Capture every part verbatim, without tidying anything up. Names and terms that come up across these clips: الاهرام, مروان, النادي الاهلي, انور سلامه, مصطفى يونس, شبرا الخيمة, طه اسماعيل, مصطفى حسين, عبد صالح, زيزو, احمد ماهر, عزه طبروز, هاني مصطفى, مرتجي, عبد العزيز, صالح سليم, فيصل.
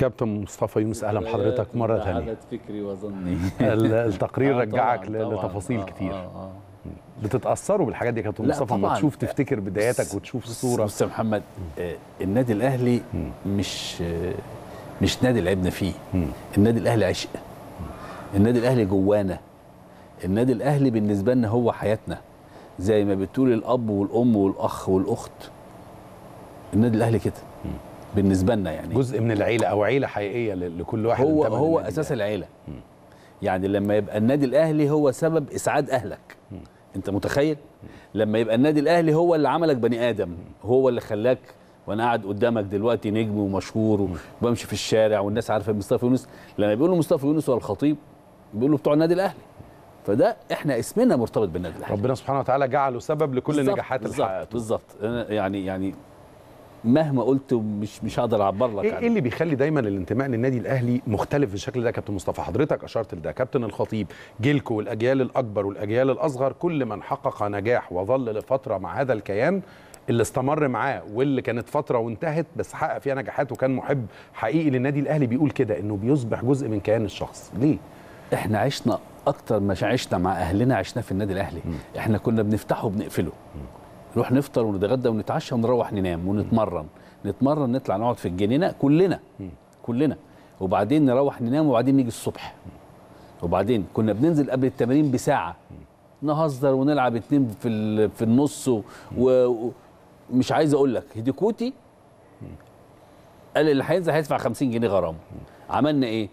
كابتن مصطفى يونس، اهلا بحضرتك مره ثانيه. عدد فكري وظني. التقرير رجعك لتفاصيل كتير. بتتاثروا بالحاجات دي يا كابتن مصطفى لما تشوف تفتكر بداياتك وتشوف الصوره؟ بص يا محمد، النادي الاهلي مش مش نادي لعبنا فيه، النادي الاهلي عشق، النادي الاهلي جوانا، النادي الاهلي بالنسبه لنا هو حياتنا، زي ما بتقول الاب والام والاخ والاخت، النادي الاهلي كده بالنسبه لنا، يعني جزء من العيله او عيله حقيقيه لكل واحد. هو هو اساس العيله، يعني لما يبقى النادي الاهلي هو سبب اسعاد اهلك، انت متخيل؟ لما يبقى النادي الاهلي هو اللي عملك بني ادم، هو اللي خلاك، وانا قاعد قدامك دلوقتي نجم ومشهور وبمشي في الشارع والناس عارفه مصطفى يونس، لما بيقولوا مصطفى يونس هو الخطيب بيقولوا بتوع النادي الاهلي، فده احنا اسمنا مرتبط بالنادي الاهلي. ربنا سبحانه وتعالى جعله سبب لكل النجاحات اللي حققتها. بالظبط، يعني يعني مهما قلت مش مش هقدر اعبر لك. ايه اللي بيخلي دايما الانتماء للنادي الاهلي مختلف بالشكل ده يا كابتن مصطفى؟ حضرتك اشرت لده، كابتن الخطيب، جيلكو والاجيال الاكبر والاجيال الاصغر، كل من حقق نجاح وظل لفتره مع هذا الكيان، اللي استمر معاه واللي كانت فتره وانتهت بس حقق فيها نجاحات وكان محب حقيقي للنادي الاهلي، بيقول كده انه بيصبح جزء من كيان الشخص. ليه؟ احنا عشنا اكتر ما عشنا مع اهلنا عشنا في النادي الاهلي، م. احنا كنا بنفتحه وبنقفله. م. نروح نفطر ونتغدى ونتعشى ونروح ننام ونتمرن، نتمرن نطلع نقعد في الجنينه كلنا كلنا، وبعدين نروح ننام وبعدين نيجي الصبح، وبعدين كنا بننزل قبل التمرين بساعه نهزر ونلعب اتنين في في النص، ومش عايز اقول لك هيديكوتي قال اللي هينزل هيدفع خمسين جنيه غرامه. عملنا ايه؟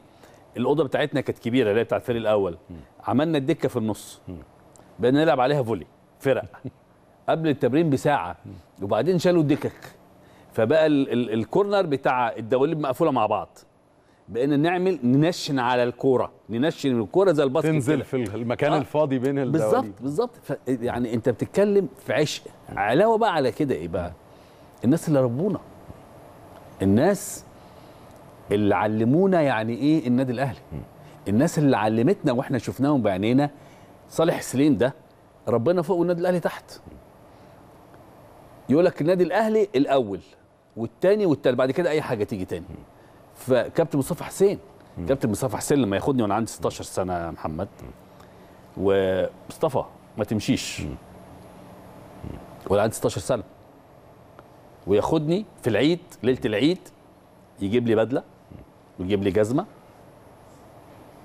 الاوضه بتاعتنا كانت كبيره اللي هي بتاعت الفريق الاول، عملنا الدكه في النص بقينا نلعب عليها فولي فرق قبل التمرين بساعه، وبعدين شالوا الدكك فبقى ال ال الكورنر بتاع الدواليب مقفوله مع بعض، بقينا نعمل ننشن على الكوره، ننشن الكوره زي الباسكت تنزل في المكان آه. الفاضي بين الدواليب. بالظبط بالظبط، يعني انت بتتكلم في عشق. علاوه بقى على كده ايه بقى؟ الناس اللي ربونا، الناس اللي علمونا يعني ايه النادي الاهلي، الناس اللي علمتنا واحنا شفناهم بعينينا. صالح سليم ده ربنا فوق والنادي الاهلي تحت، يقول لك النادي الاهلي الاول والثاني والثالث، بعد كده اي حاجه تيجي تاني. فكابتن مصطفى حسين، كابتن مصطفى حسين لما ياخدني وانا عندي ستاشر سنة يا محمد، ومصطفى ما تمشيش وانا عندي ستاشر سنة، وياخدني في العيد ليله العيد يجيب لي بدله ويجيب لي جزمه.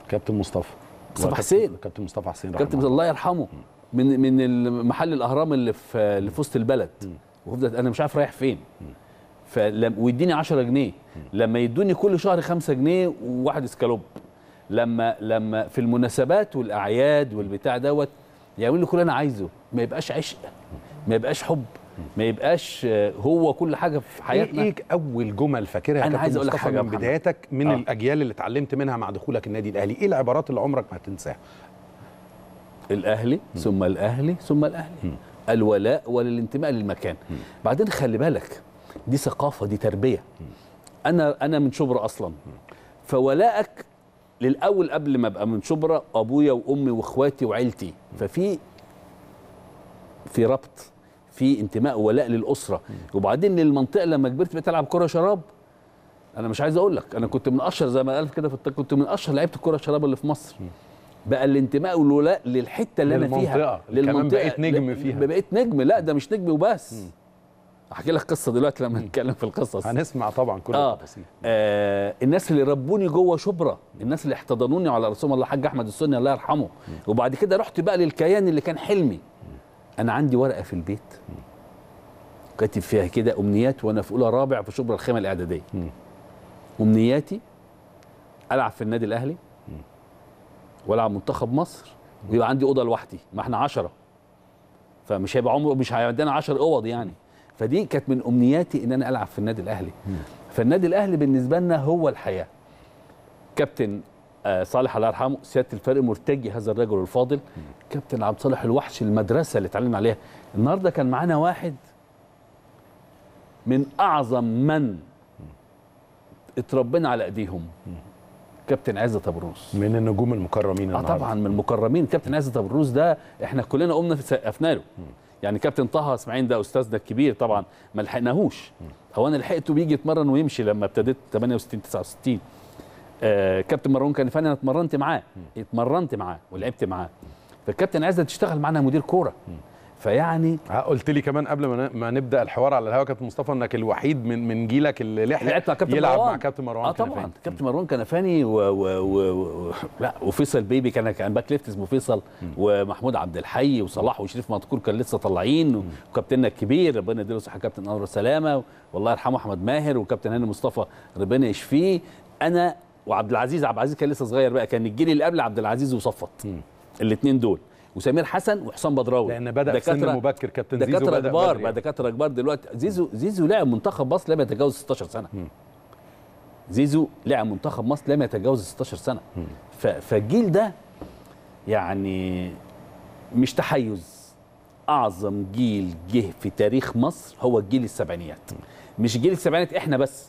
كابتن مصطفى مصطفى حسين، كابتن مصطفى حسين كابتن الله يرحمه، من من محل الاهرام اللي في اللي في وسط البلد، وفضلت انا مش عارف رايح فين، فلما ويديني عشرة جنيه، لما يدوني كل شهر خمسة جنيه وواحد اسكالوب، لما لما في المناسبات والاعياد والبتاع دوت يعمل لي كل اللي انا عايزه، ما يبقاش عشق، ما يبقاش حب، ما يبقاش هو كل حاجه في حياتنا. ايه اول جمل فاكرها انا عايز اقول لك حاجه من بدايتك من آه. الاجيال اللي اتعلمت منها مع دخولك النادي الاهلي؟ ايه العبارات اللي عمرك ما هتنساها؟ الاهلي ثم الاهلي ثم الاهلي، الولاء والانتماء للمكان. بعدين خلي بالك دي ثقافه، دي تربيه. انا انا من شبرا اصلا، فولائك للاول قبل ما ابقى من شبرا ابويا وامي واخواتي وعيلتي، ففي في ربط، في انتماء وولاء للاسره. وبعدين للمنطقه لما كبرت بقيت العب كره شراب. انا مش عايز اقول لك انا كنت من اشهر، زي ما قال كده في التقرير، كنت من اشهر لعيبه الكره الشراب اللي في مصر. بقى الانتماء والولاء للحته اللي انا فيها، للمنطقه، كمان بقيت نجم فيها، بقيت نجم. لا ده مش نجم وبس، هحكي لك قصه دلوقتي لما نتكلم في القصص هنسمع طبعا كل التفاصيل. آه. آه الناس اللي ربوني جوه شبرا، الناس اللي احتضنوني على رسوم الله، حاج احمد السنين الله يرحمه. م. وبعد كده رحت بقى للكيان اللي كان حلمي. م. انا عندي ورقه في البيت كاتب فيها كده امنيات وانا في اولى رابع في شبرا الخيمه الاعداديه. م. امنياتي العب في النادي الاهلي والعب منتخب مصر ويبقى عندي اوضه لوحدي، ما احنا عشرة، فمش هيبقى عمره مش هيعدينا عشر اوض يعني. فدي كانت من امنياتي ان انا العب في النادي الاهلي. فالنادي الاهلي بالنسبه لنا هو الحياه. كابتن آه صالح الله يرحمه، سياده الفريق مرتجي هذا الرجل الفاضل، كابتن عبد صالح الوحش، المدرسه اللي اتعلمنا عليها. النهارده كان معانا واحد من اعظم من اتربينا على ايديهم، كابتن عزه طبروز، من النجوم المكرمين. اه طبعا من المكرمين. كابتن عزه طبروز ده احنا كلنا قمنا سقفنا له. يعني كابتن طه اسماعيل ده استاذنا الكبير طبعا ما لحقناهوش، هو انا لحقته بيجي يتمرن ويمشي لما ابتديت ثمانية وستين تسعة وستين. آه كابتن مروان كان فني، انا اتمرنت معاه اتمرنت معاه ولعبت معاه. فالكابتن عزه تشتغل معانا مدير كوره، فيعني قلت لي كمان قبل ما ما نبدا الحوار على الهواء كابتن مصطفى انك الوحيد من من جيلك اللي لحق يلعب مع كابتن مروان. اه طبعا كابتن مروان كنفاني و... و... و... و... لا وفيصل بيبي كان كان باك ليفت اسمه فيصل، ومحمود عبد الحي وصلاح وشريف مذكور كان لسه طالعين، وكابتننا الكبير ربنا يديله الصحه كابتن انور سلامه والله يرحمه احمد ماهر، وكابتن هاني مصطفى ربنا يشفيه. انا وعبد العزيز عبد العزيز كان لسه صغير بقى، كان الجيل اللي قبل عبد العزيز وصفت الاثنين دول، وسمير حسن وحسام بدراوي، لان بدا في سن مبكر كابتن زيزو دكاتره كبار بقى، دكاتره كبار دلوقتي. زيزو زيزو لاعب منتخب مصر لم يتجاوز ستاشر سنة. م. زيزو لاعب منتخب مصر لم يتجاوز ستاشر سنة. ف... فالجيل ده يعني مش تحيز، اعظم جيل جه في تاريخ مصر هو الجيل السبعينيات، مش جيل السبعينيات احنا بس.